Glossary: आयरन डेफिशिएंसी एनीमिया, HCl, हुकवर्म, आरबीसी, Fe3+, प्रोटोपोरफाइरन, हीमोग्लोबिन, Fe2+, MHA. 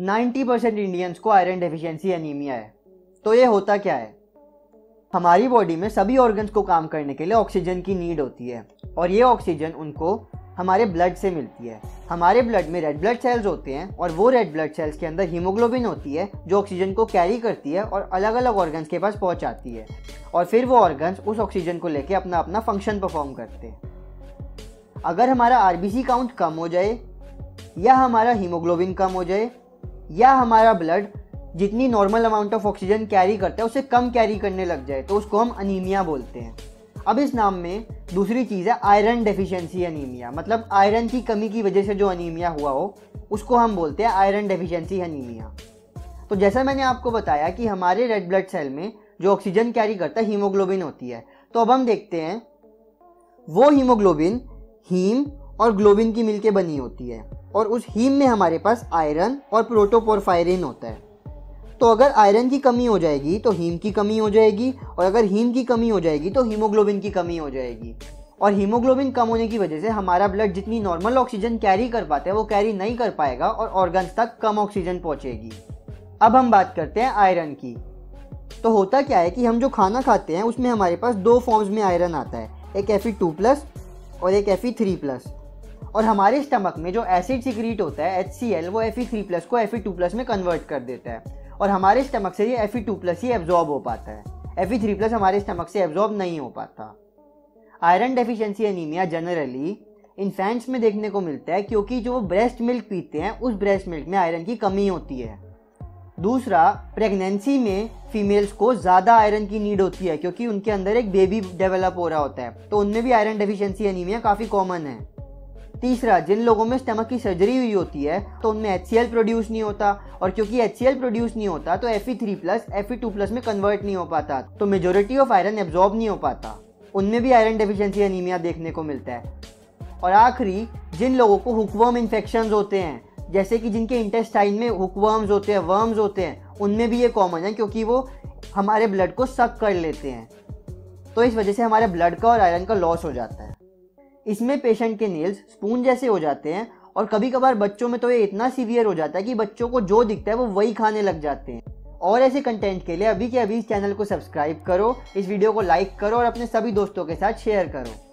90% Indians को आयरन डेफिशिएंसी एनीमिया है। तो ये होता क्या है, हमारी बॉडी में सभी ऑर्गन्स को काम करने के लिए ऑक्सीजन की नीड होती है और ये ऑक्सीजन उनको हमारे ब्लड से मिलती है। हमारे ब्लड में रेड ब्लड सेल्स होते हैं और वो रेड ब्लड सेल्स के अंदर हीमोग्लोबिन होती है जो ऑक्सीजन को कैरी करती है और अलग अलग ऑर्गन्स के पास पहुंचाती है और फिर वो ऑर्गन्स उस ऑक्सीजन को लेके अपना अपना फंक्शन परफॉर्म करते हैं। अगर हमारा आरबीसी काउंट कम हो जाए या हमारा हीमोग्लोबिन कम हो जाए या हमारा ब्लड जितनी normal amount of oxygen carry करता है उसे कम कैरी करने लग जाए तो उसको हम अनीमिया बोलते हैं। अब इस नाम में दूसरी चीज़ है आयरन डेफिशिएंसी अनीमिया, मतलब आयरन की कमी की वजह से जो अनीमिया हुआ हो उसको हम बोलते हैं आयरन डेफिशिएंसी अनीमिया। तो जैसा मैंने आपको बताया कि हमारे रेड ब्लड सेल में जो ऑक्सीजन कैरी करता है हीमोग्लोबिन होती है, तो अब हम देखते हैं वो हीमोग्लोबिन हीम और ग्लोबिन की मिलके बनी होती है और उस हीम में हमारे पास आयरन और प्रोटोपोरफाइरन होता है। तो अगर आयरन की कमी हो जाएगी तो हीम की कमी हो जाएगी और अगर हीम की कमी हो जाएगी तो हीमोग्लोबिन की कमी हो जाएगी और हीमोग्लोबिन कम होने की वजह से हमारा ब्लड जितनी नॉर्मल ऑक्सीजन कैरी कर पाता है वो कैरी नहीं कर पाएगा और ऑर्गन्स तक कम ऑक्सीजन पहुँचेगी। अब हम बात करते हैं आयरन की। तो होता क्या है कि हम जो खाना खाते हैं उसमें हमारे पास दो फॉर्म्स में आयरन आता है, एक Fe2+ और एक Fe3+, और हमारे स्टमक में जो एसिड सिक्रीट होता है HCl वो Fe3+ को Fe2+ में कन्वर्ट कर देता है और हमारे स्टमक से ये Fe2+ ही एब्जॉर्ब हो पाता है, Fe3+ हमारे स्टमक से एब्जॉर्ब नहीं हो पाता। आयरन डेफिशिएंसी एनीमिया generally infants में देखने को मिलता है क्योंकि जो ब्रेस्ट मिल्क पीते हैं उस ब्रेस्ट मिल्क में आयरन की कमी होती है। दूसरा, प्रेगनेंसी में फीमेल्स को ज़्यादा आयरन की नीड होती है क्योंकि उनके अंदर एक बेबी डेवलप हो रहा होता है, तो उनमें भी आयरन डेफिशिएंसी एनीमिया काफ़ी कॉमन है। तीसरा, जिन लोगों में स्टमक की सर्जरी हुई होती है तो उनमें HCl प्रोड्यूस नहीं होता और क्योंकि HCl प्रोड्यूस नहीं होता तो Fe3+ Fe2+ में कन्वर्ट नहीं हो पाता, तो मेजोरिटी ऑफ आयरन एब्जॉर्ब नहीं हो पाता, उनमें भी आयरन डेफिशिएंसी एनीमिया देखने को मिलता है। और आखिरी, जिन लोगों को हुकवर्म इन्फेक्शंस होते हैं जैसे कि जिनके इंटेस्टाइन में हुकवर्म्स होते हैं, वर्म्स होते हैं, उनमें भी ये कॉमन है क्योंकि वो हमारे ब्लड को सक कर लेते हैं, तो इस वजह से हमारे ब्लड का और आयरन का लॉस हो जाता है। इसमें पेशेंट के नेल्स स्पून जैसे हो जाते हैं और कभी कभार बच्चों में तो ये इतना सीवियर हो जाता है कि बच्चों को जो दिखता है वो वही खाने लग जाते हैं। और ऐसे कंटेंट के लिए अभी के अभी इस चैनल को सब्सक्राइब करो, इस वीडियो को लाइक करो और अपने सभी दोस्तों के साथ शेयर करो।